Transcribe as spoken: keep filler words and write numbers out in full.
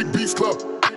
Big Beats Club.